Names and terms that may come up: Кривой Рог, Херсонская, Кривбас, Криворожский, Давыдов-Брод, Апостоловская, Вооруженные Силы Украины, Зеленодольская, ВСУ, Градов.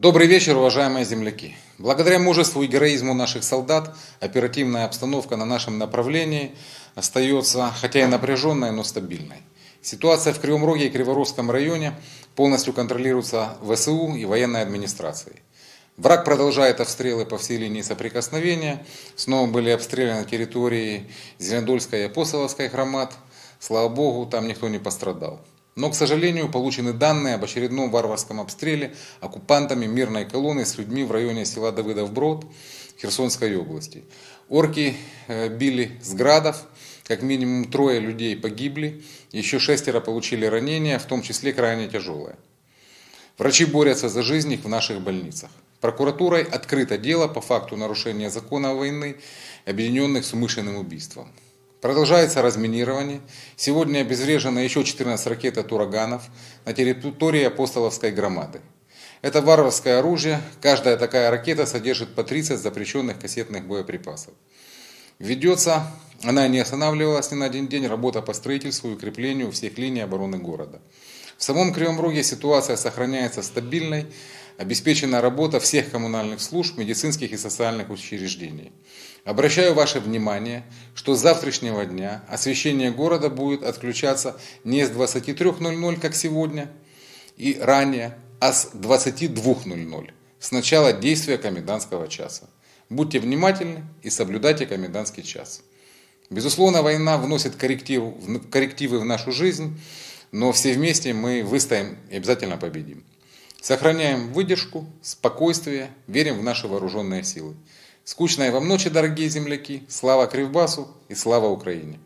Добрый вечер, уважаемые земляки! Благодаря мужеству и героизму наших солдат оперативная обстановка на нашем направлении остается, хотя и напряженной, но стабильной. Ситуация в Кривом Роге и Криворожском районе полностью контролируется ВСУ и военной администрацией. Враг продолжает обстрелы по всей линии соприкосновения. Снова были обстреляны территории Зеленодольской и Апостоловской громад. Слава Богу, там никто не пострадал. Но, к сожалению, получены данные об очередном варварском обстреле оккупантами мирной колонны с людьми в районе села Давыдов-Брод Херсонской области. Орки били с градов, как минимум 3 людей погибли, еще 6 получили ранения, в том числе крайне тяжелые. Врачи борются за жизнь их в наших больницах. Прокуратурой открыто дело по факту нарушения закона войны, объединенных с умышленным убийством. Продолжается разминирование. Сегодня обезврежено еще 14 ракет от ураганов на территории Апостоловской громады. Это варварское оружие. Каждая такая ракета содержит по 30 запрещенных кассетных боеприпасов. Ведется, она не останавливалась ни на один день, работа по строительству и укреплению всех линий обороны города. В самом Кривом Роге ситуация сохраняется стабильной, обеспечена работа всех коммунальных служб, медицинских и социальных учреждений. Обращаю ваше внимание, что с завтрашнего дня освещение города будет отключаться не с 23:00, как сегодня, и ранее, а с 22:00, с начала действия комендантского часа. Будьте внимательны и соблюдайте комендантский час. Безусловно, война вносит коррективы в нашу жизнь, но все вместе мы выстоим и обязательно победим. Сохраняем выдержку, спокойствие, верим в наши вооруженные силы. Скучной вам ночи, дорогие земляки, слава Кривбасу и слава Украине!